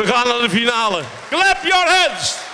We gaan naar de finale. Clap your hands!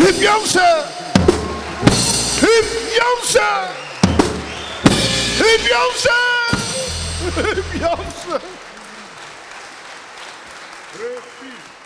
Hip Janssen!